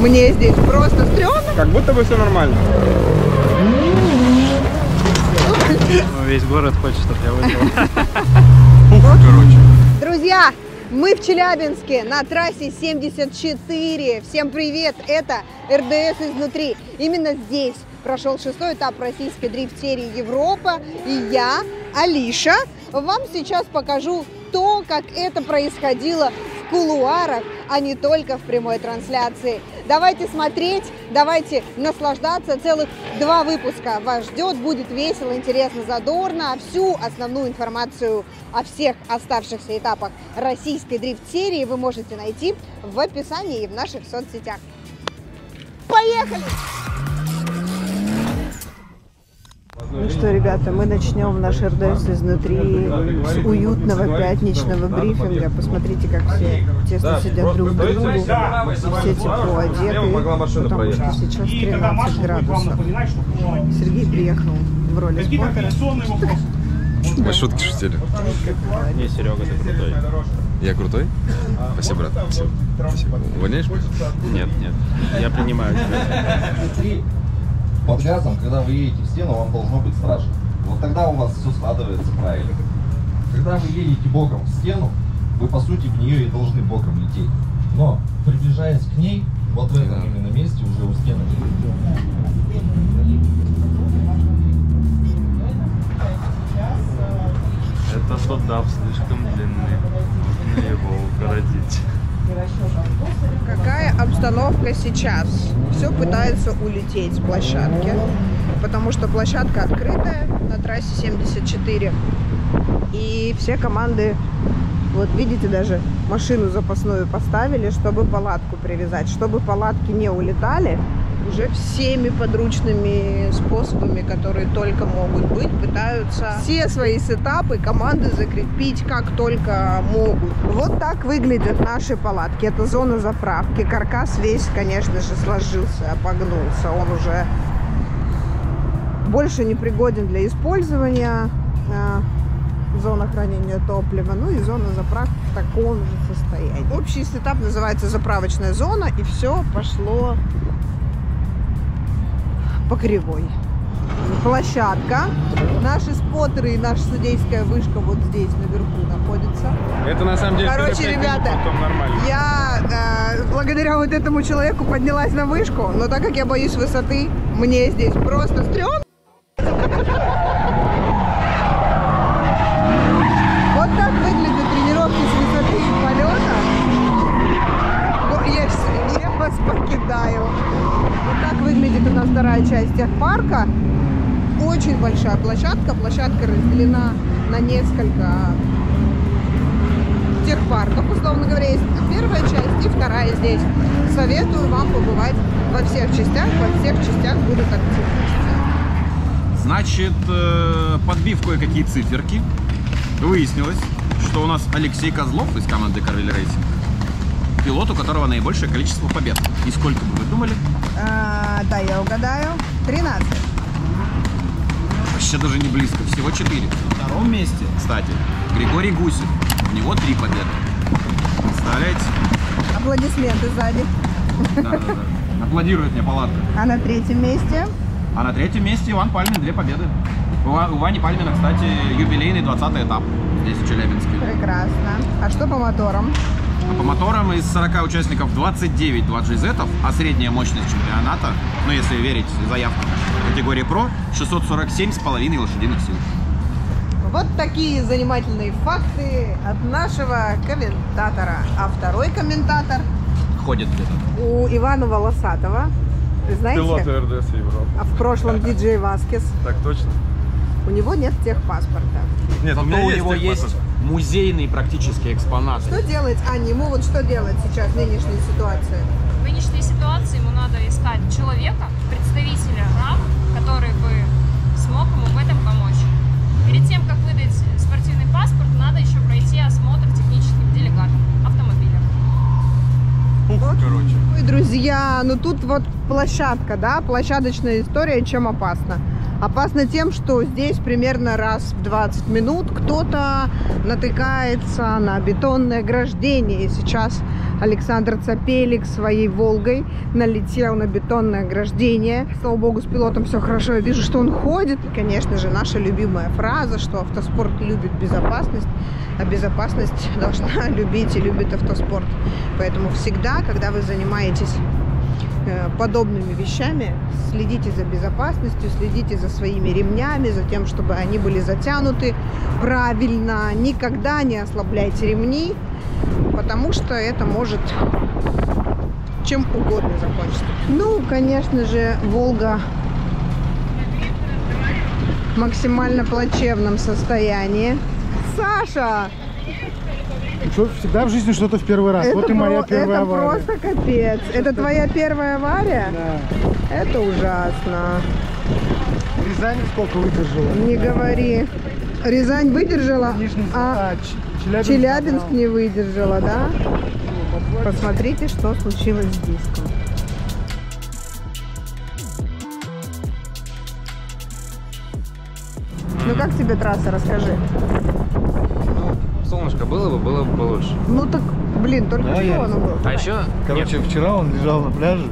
Мне здесь просто стрёмно. Как будто бы все нормально. Весь город хочет, чтобы я выиграл. Короче. Друзья, мы в Челябинске на трассе 74. Всем привет! Это РДС изнутри. Именно здесь прошел 6-й этап российской дрифт-серии Европа. И я, Алиша, вам сейчас покажу то, как это происходило в кулуарах, а не только в прямой трансляции. Давайте смотреть, давайте наслаждаться. Целых 2 выпуска вас ждет. Будет весело, интересно, задорно. А всю основную информацию о всех оставшихся этапах российской дрифт-серии вы можете найти в описании и в наших соцсетях. Поехали! Ну что, ребята, мы начнем наш РДС изнутри с уютного пятничного брифинга. Посмотрите, как все тесно сидят друг к другу, все тепло одеты, потому что сейчас 13 градусов. Сергей приехал в роли спонсора. Мы шутки шутили. Не, Серега, ты крутой. Я крутой? Спасибо, брат. Спасибо. Спасибо. Увольняешь? Нет, нет. Я принимаю тебя. По газам, когда вы едете в стену, вам должно быть страшно. Вот тогда у вас все складывается правильно. Когда вы едете боком в стену, вы по сути в нее и должны боком лететь. Но приближаясь к ней, вот в этом именно месте уже у стены. Это содав слишком длинный. Нужно его укоротить. Какая обстановка сейчас? Все пытаются улететь с площадки, потому что площадка открытая на трассе 74. И все команды, вот видите, даже машину запасную поставили, чтобы палатку привязать. Чтобы палатки не улетали, уже всеми подручными способами, которые только могут быть, пытаются все свои сетапы команды закрепить как только могут. Вот так выглядят наши палатки. Это зона заправки. Каркас весь, конечно же, сложился, опогнулся. Он уже больше не пригоден для использования. Зона хранения топлива, ну и зона заправки в таком же состоянии. Общий сетап называется заправочная зона, и все пошло по кривой. Площадка. Наши споттеры и наша судейская вышка вот здесь наверху находится. Это на самом деле... Короче, ребята, я благодаря вот этому человеку поднялась на вышку, но так как я боюсь высоты, мне здесь просто стрёмно. Вот так выглядят тренировки с высоты и полета. Я вас покидаю. Вот так выглядит у нас вторая часть техпарка. Очень большая площадка. Площадка разделена на несколько техпарков, условно говоря. Есть первая часть и вторая здесь. Советую вам побывать во всех частях. Во всех частях будут активности. Значит, подбив кое-какие циферки, выяснилось, что у нас Алексей Козлов из команды Carville Racing. Пилот, у которого наибольшее количество побед. И сколько бы вы думали? Да, я угадаю. 13. Вообще даже не близко. Всего 4. На втором месте, кстати, Григорий Гусин. У него 3 победы. Представляете? Аплодисменты сзади. Да. Аплодирует мне палатка. А на третьем месте? А на третьем месте Иван Пальмин. 2 победы. У Вани Пальмина, кстати, юбилейный 20-й этап. Здесь, в Челябинске. Прекрасно. А что по моторам? По моторам из 40 участников 29 2GZ, а средняя мощность чемпионата, ну если верить заявкам, категории Pro, 647,5 лошадиных сил. Вот такие занимательные факты от нашего комментатора. А второй комментатор ходит где-то. У Ивана Волосатого. Знаете? Пилота РДС Европы. А в прошлом диджей Васкис. Так точно. У него нет техпаспорта. Нет, у него есть музейный практически экспонат. Что делать, Аня, ему вот что делать сейчас в нынешней ситуации? В нынешней ситуации ему надо искать человека, представителя РАМ, который бы смог ему в этом помочь. Перед тем, как выдать спортивный паспорт, надо еще пройти осмотр технических делегатов автомобиля. Вот. Короче. Ой, друзья, ну тут вот площадка, да, площадочная история, чем опасна. Опасно тем, что здесь примерно раз в 20 минут кто-то натыкается на бетонное ограждение. И сейчас Александр Цапелик своей «Волгой» налетел на бетонное ограждение. Слава богу, с пилотом все хорошо. Я вижу, что он ходит. И, конечно же, наша любимая фраза, что автоспорт любит безопасность, а безопасность должна любить и любит автоспорт. Поэтому всегда, когда вы занимаетесь подобными вещами, следите за безопасностью, следите за своими ремнями, за тем, чтобы они были затянуты правильно. Никогда не ослабляйте ремни, потому что это может чем угодно закончиться. Ну, конечно же, «Волга» в максимально плачевном состоянии. Саша! Всегда в жизни что-то в первый раз. Это вот и моя первая авария. Это просто капец. Это твоя первая авария? Да. Это ужасно. Рязань сколько выдержала? Не говори. Рязань выдержала, а Челябинск не выдержала, да? Посмотрите, что случилось с диском. Ну как тебе трасса, расскажи. Солнышко было бы получше. Ну так, блин, только да, что оно было. А давай. Еще, короче, нет. Вчера он лежал на пляже,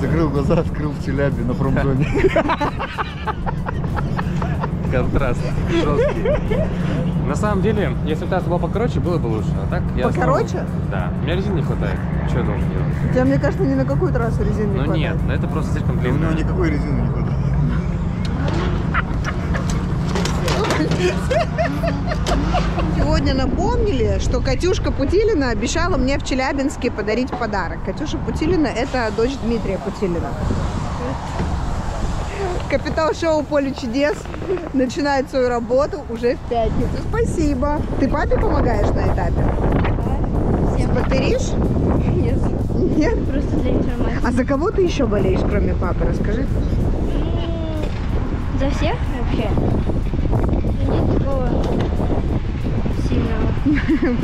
закрыл глаза, открыл в Челябе на промзоне. Контраст жесткий. На самом деле, если бы трасса была покороче, было бы лучше. А так я покороче? Да. У меня резины не хватает. Что я должен делать? У тебя, мне кажется, ни на какую трассу резины не хватает. Ну нет, это просто слишком длинно. У него никакой резины не хватает. Сегодня напомнили, что Катюшка Путилина обещала мне в Челябинске подарить подарок. Катюша Путилина – это дочь Дмитрия Путилина. Капитал шоу «Поле чудес» начинает свою работу уже в пятницу. Спасибо. Ты папе помогаешь на этапе? Да. Спотеришь? Нет. Нет? Просто для информации. А за кого ты еще болеешь, кроме папы? Расскажи. За всех вообще. Нет такого сильного.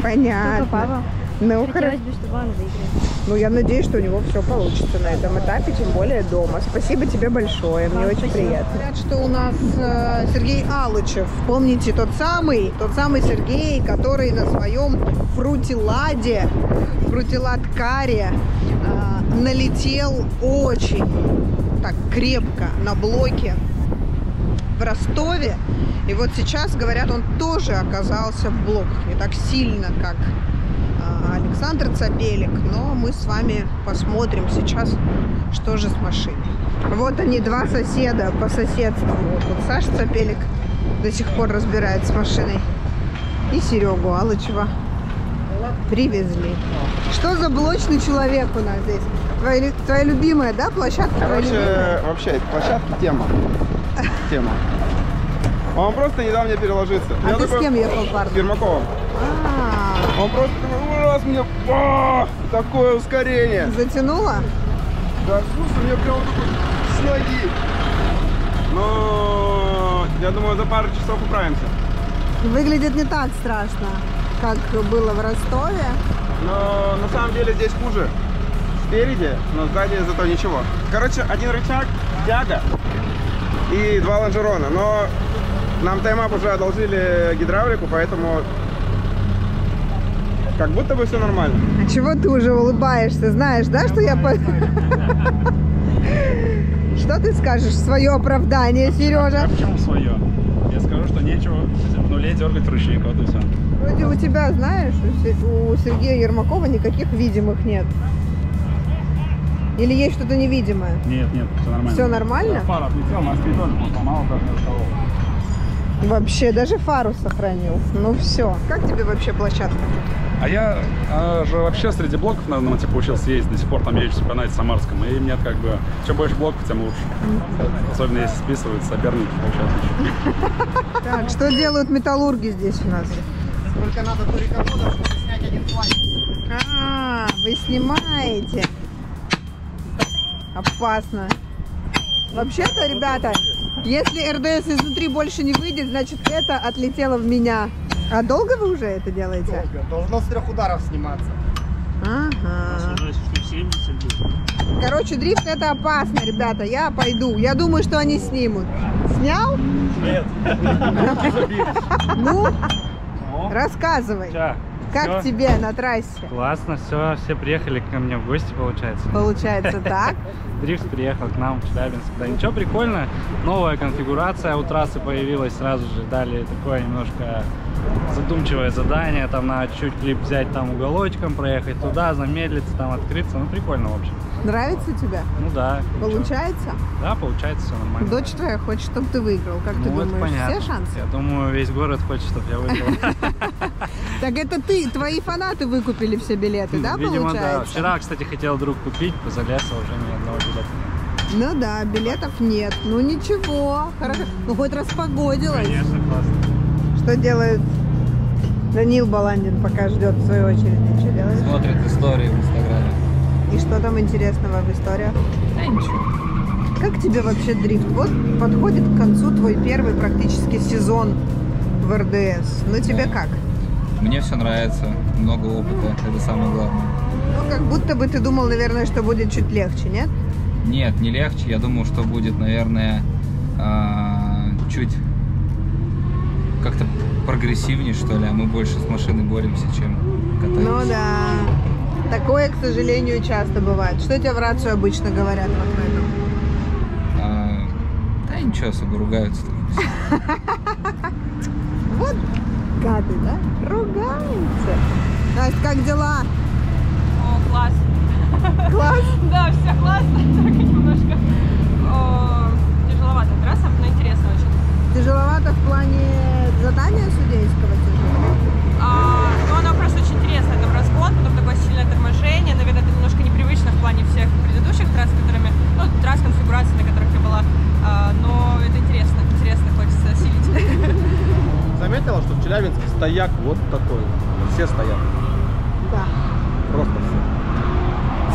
Понятно. Папа. Ну, хотелось бы, чтобы он выиграл. Ну, я надеюсь, что у него все получится на этом этапе, тем более дома. Спасибо тебе большое, мне очень приятно. Говорят, что у нас Сергей Алычев, помните, тот самый Сергей, который на своем фрутиладкаре налетел очень так крепко на блоке в Ростове. И вот сейчас, говорят, он тоже оказался в блоках. Не так сильно, как Александр Цапелик. Но мы с вами посмотрим сейчас, что же с машиной. Вот они, два соседа по соседству. Вот Саша Цапелик до сих пор разбирается с машиной. И Серегу Алычева привезли. Что за блочный человек у нас здесь? Твоя любимая, да, площадка? Короче, вообще, площадка тема. Он просто не дал мне переложиться. А ты с кем ехал, парень? С Ермаковым. Он просто такой, раз мне такое ускорение. Затянуло? Да, слушай, мне прям такой с ноги. Но я думаю, за пару часов управимся. Выглядит не так страшно, как было в Ростове. Но на самом деле здесь хуже. Спереди, но сзади зато ничего. Короче, один рычаг, тяга и два лонжерона. Но нам таймап уже одолжили гидравлику, поэтому как будто бы все нормально. А чего ты уже улыбаешься? Знаешь, да, что я... Что ты скажешь в свое оправдание, Сережа? Почему свое? Я скажу, что нечего в нуле дергать ручник, вот и все. Вроде у тебя, знаешь, у Сергея Ермакова никаких видимых нет. Или есть что-то невидимое? Нет, все нормально. Все нормально? Фара отлетела, мосты тоже поломала, даже не стало. Вообще, даже фару сохранил. Ну все. Как тебе вообще площадка? А я же вообще среди блоков, наверное, типа учился ездить. До сих пор там езжу в чемпионате самарском. И мне как бы, чем больше блоков, тем лучше. Особенно если списывают соперники. Так, что делают металлурги здесь у нас? Только надо турикохода, чтобы снять один плащ. А, вы снимаете. Опасно. Вообще-то, ребята, если РДС изнутри больше не выйдет, значит, это отлетело в меня. А долго вы уже это делаете? Долго. Должно с 3 ударов сниматься. Ага. Короче, дрифт это опасно, ребята. Я пойду. Я думаю, что они снимут. Снял? Нет. Ну, рассказывай. Как все. Тебе на трассе? Классно, все, все приехали ко мне в гости, получается. Получается так. Дрифт приехал к нам в Челябинск. Да ничего, прикольно. Новая конфигурация у трассы появилась. Сразу же дали такое немножко задумчивое задание. Там надо чуть клип взять, там уголочком проехать туда, замедлиться, там открыться. Ну, прикольно, в общем. Нравится тебе? Ну да. Получается? Ничего. Да, получается, все нормально. Дочь твоя хочет, чтобы ты выиграл. Как ну, ты думаешь, понятно. Все шансы? Я думаю, весь город хочет, чтобы я выиграл. Так это ты, твои фанаты выкупили все билеты, да, получается? Да. Вчера, кстати, хотел друг купить, позалез, а уже ни одного билета нет. Ну да, билетов нет. Ну ничего, хорошо. Ну хоть распогодилось. Конечно, классно. Что делает Данил Баландин, пока ждет в свою очередь? Что делает? Смотрит истории в Инстаграме. И что там интересного в историях? Да ничего. Как тебе вообще дрифт? Вот подходит к концу твой первый практически сезон в РДС. Ну тебе как? Мне все нравится. Много опыта. Это самое главное. Ну как будто бы ты думал, наверное, что будет чуть легче, нет? Нет, не легче. Я думал, что будет, наверное, чуть как-то прогрессивнее, что ли. А мы больше с машиной боремся, чем катаемся. Ну да. Такое, к сожалению, часто бывает. Что тебе в рацию обычно говорят вот в этом? Да ничего, особо ругаются. Вот гады, да? Ругаются. Настя, как дела? О, классно. Класс? Да, все классно. Только немножко тяжеловато трасса, но интересно очень. Тяжеловато в плане задания судейского тяжело? Ну, она просто очень интересная, там разгон, потом такое сильное торможение, наверное, это немножко непривычно в плане всех предыдущих трасс, которыми, ну, трасс конфигурации, на которых я была, но это интересно, интересно, хочется осилить. Заметила, что в Челябинске стояк вот такой, все стоят. Да. Просто все.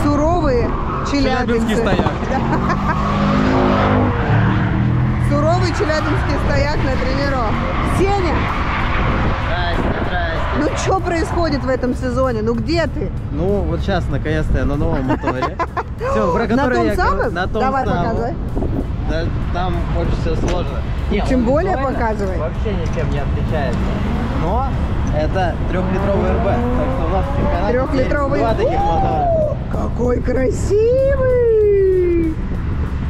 Суровые челябинцы. Челябинский стояк. Суровый челябинский стояк на тренировке. Сеня! Ну что происходит в этом сезоне? Ну где ты? Ну вот сейчас наконец-то я на новом моторе. Все, про который я говорю. На том самом? Давай показывай. Да, там очень все сложно. Не, тем более показывай. Вообще ничем не отличается. Но это 3-литровый РБ. Так что у нас в чемпионате 3-литровый. Два таких мотора. Какой красивый!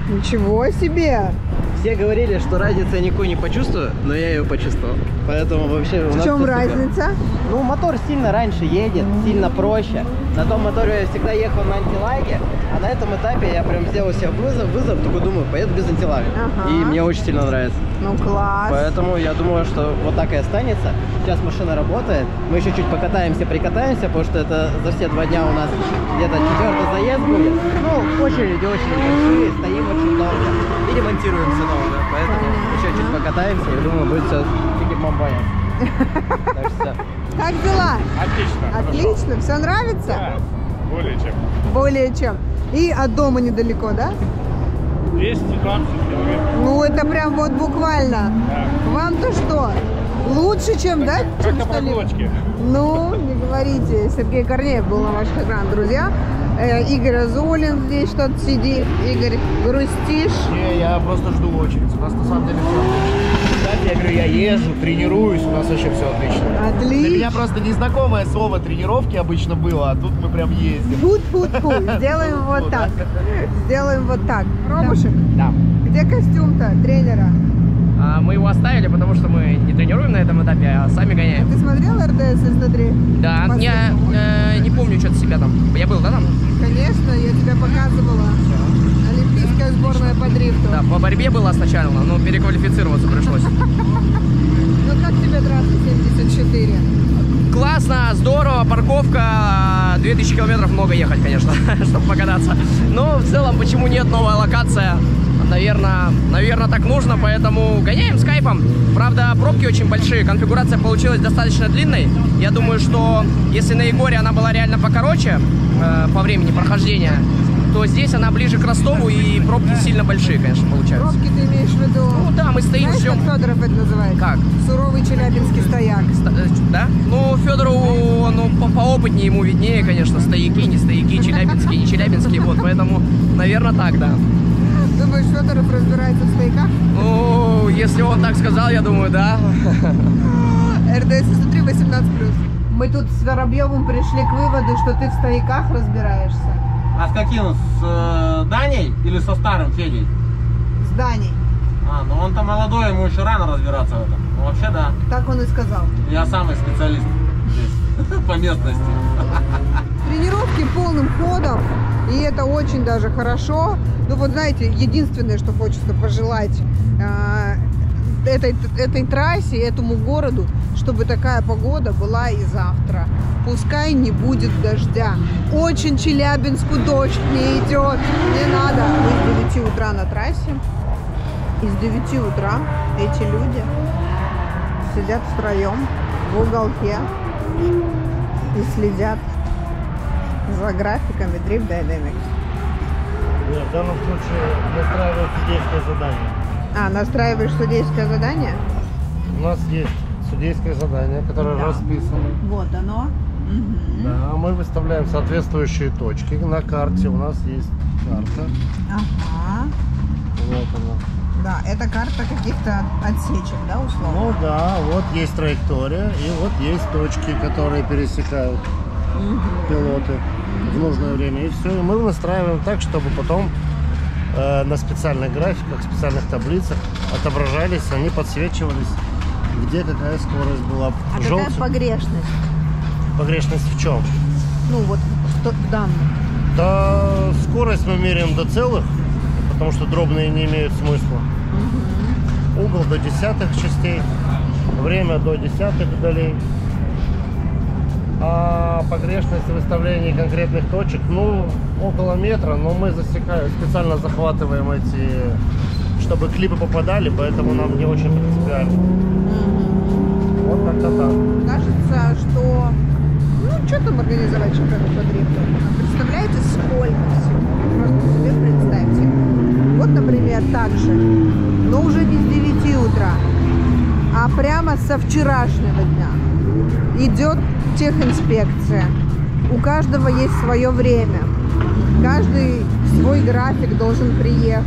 Ничего себе! Все говорили, что разницы я никакой не почувствую, но я ее почувствовал. Поэтому вообще... В чем разница? Ну, мотор сильно раньше едет, сильно проще. На том моторе я всегда ехал на антилаге, а на этом этапе я прям сделал себе вызов, только думаю, поеду без антилага. Ага. И мне очень сильно нравится. Ну, класс. Поэтому я думаю, что вот так и останется. Сейчас машина работает. Мы еще чуть покатаемся, прикатаемся, потому что это за все 2 дня у нас где-то 4-й заезд будет. Ну, очереди очень большие, стоим очень долго. И ремонтируемся новым, да? Поэтому еще чуть покатаемся, я думаю, будет все бомбаня. Как дела? Отлично. Отлично, все нравится? Да, более чем. Более чем. И от дома недалеко, да? 220 километров. Ну, это прям вот буквально. Да. Вам-то что? Лучше, чем, да? Только по облачке. Ну, не говорите. Сергей Корнеев был на ваших экранах, друзья. Игорь Азолин здесь что-то сидит. Игорь, грустишь? Не, я просто жду очередь. У нас на самом деле все отлично. Кстати, я говорю, я езжу, тренируюсь, у нас вообще все отлично. Отлично. Для меня просто незнакомое слово тренировки обычно было, а тут мы прям ездим. Пут-пут-пу, сделаем вот так. Сделаем вот так. Ромушек? Да. Где костюм-то тренера? Мы его оставили, потому что мы не тренируем на этом этапе, а сами гоняем. А ты смотрел РДС СТ3? Да, я не помню что-то себя там. Я был, да, там? Конечно, я тебя показывала. Олимпийская сборная по дрифту. Да, по борьбе была сначала, но переквалифицироваться пришлось. Ну как тебе трасса 74? Классно, здорово, парковка, 2000 километров много ехать, конечно, чтобы покататься. Но в целом, почему нет, новая локация. Наверное, так нужно, поэтому гоняем скайпом. Правда, пробки очень большие, конфигурация получилась достаточно длинной. Я думаю, что если на Егоре она была реально покороче по времени прохождения, то здесь она ближе к Ростову, и пробки сильно большие, конечно, получаются. Пробки ты имеешь в виду? Ну да, мы стоим, знаешь, как Федоров это называет? Как? Суровый челябинский стояк. Да? Ну, Федорову, оно поопытнее, ему виднее, конечно, стояки, не стояки, челябинские, не челябинские, вот, поэтому, наверное, так, да. Думаешь, Федоров разбирается в стояках? Ну, если он так сказал, я думаю, да. РДС, смотри, 18+. Мы тут с Воробьевым пришли к выводу, что ты в стояках разбираешься. А с каким? С Даней или со старым Федей? С Даней. А, ну он-то молодой, ему еще рано разбираться в этом. Ну, вообще, да. Так он и сказал. Я самый специалист здесь, по местности. Тренировки полным ходом, и это очень даже хорошо. Ну вот знаете, единственное, что хочется пожелать этой трассе, этому городу, чтобы такая погода была и завтра. Пускай не будет дождя. Очень Челябинску дождь не идет. Не надо. Мы с 9 утра на трассе. И с 9 утра эти люди сидят втроем в уголке и следят за графиками Drift Dynamics. Нет, в данном случае настраивают судейское задание. А, настраиваешь судейское задание? У нас есть судейское задание, которое расписано. Вот оно. Угу. Да, мы выставляем соответствующие точки. На карте у нас есть карта. Ага. Вот она. Да, это карта каких-то отсечек, да, условно? Ну да, вот есть траектория и вот есть точки, которые пересекают пилоты в нужное время. И все, и мы настраиваем так, чтобы потом на специальных графиках, специальных таблицах отображались, они подсвечивались, где какая скорость была. А желтый... какая погрешность? Погрешность в чем? Ну вот, в данном. Да, скорость мы меряем до целых, потому что дробные не имеют смысла. Угу. Угол до десятых частей, время до десятых долей. А погрешность выставления конкретных точек, ну, около метра, но мы засекаем, специально захватываем эти, чтобы клипы попадали, поэтому нам не очень принципиально. Вот как-то так. Кажется, что, ну, что там организовать чемпионат по дрифту? Представляете, сколько всего? Просто себе представьте. Вот, например, так же, но уже не с 9 утра, а прямо со вчерашнего дня идет техинспекция. У каждого есть свое время. Каждый свой график должен приехать.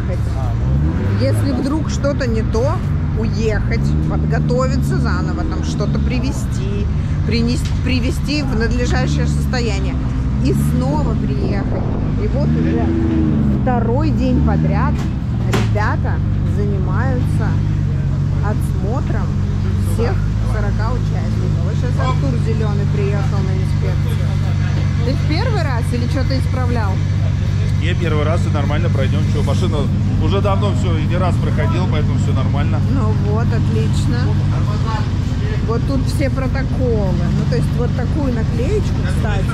Если вдруг что-то не то, уехать, подготовиться заново, там что-то привести, привести в надлежащее состояние. И снова приехать. И вот уже второй день подряд ребята занимаются отсмотром всех 40 участников. Вот сейчас Артур Зеленый приехал на инспекцию. Ты в первый раз или что-то исправлял? Я первый раз, и нормально пройдем. Что, машина уже давно все, и не раз проходил, поэтому все нормально. Ну вот, отлично. Вот тут все протоколы. Ну то есть вот такую наклеечку, кстати,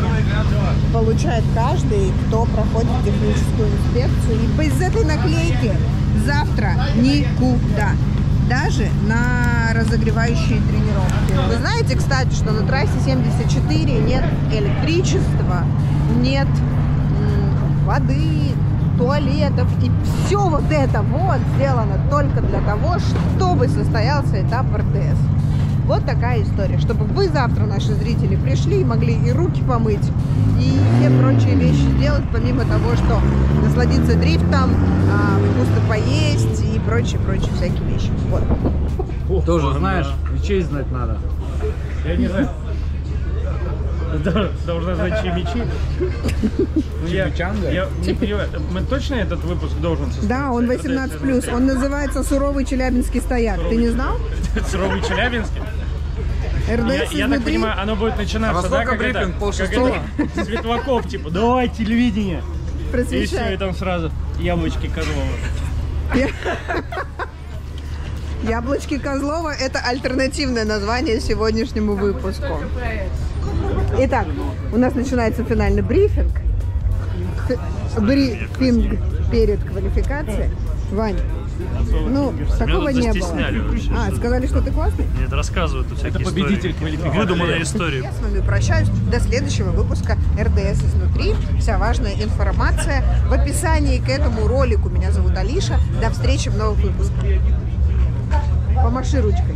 получает каждый, кто проходит техническую инспекцию. И без этой наклейки завтра никуда. Даже на разогревающие тренировки. Вы знаете, кстати, что на трассе 74 нет электричества, нет воды, туалетов. И все вот это вот сделано только для того, чтобы состоялся этап РТС. Вот такая история. Чтобы вы завтра, наши зрители, пришли и могли и руки помыть, и все прочие вещи сделать, помимо того, что насладиться дрифтом, вкусно поесть и прочие всякие вещи. Вот. Тоже знаешь, и честь знать надо. Я не знаю. Должна знать чьи мечи. Я не понимаю, мы точно этот выпуск должен состоять? Да, он 18+, он называется «Суровый челябинский стояк». Ты не знал? Суровый челябинский? Я так понимаю, оно будет начинаться, да, как это, Светлаков, типа, давай телевидение. И все, и там сразу яблочки Козлова. Яблочки Козлова – это альтернативное название сегодняшнему выпуску. Итак, у нас начинается финальный брифинг. Брифинг перед квалификацией. Вань, Ну, такого не было. А, сказали, что ты классный? Нет, рассказывают у всяких победитель квалификации. Выдуманная история. Я с вами прощаюсь. До следующего выпуска РДС изнутри. Вся важная информация в описании к этому ролику. Меня зовут Алиша. До встречи в новых выпусках. Помаши ручкой.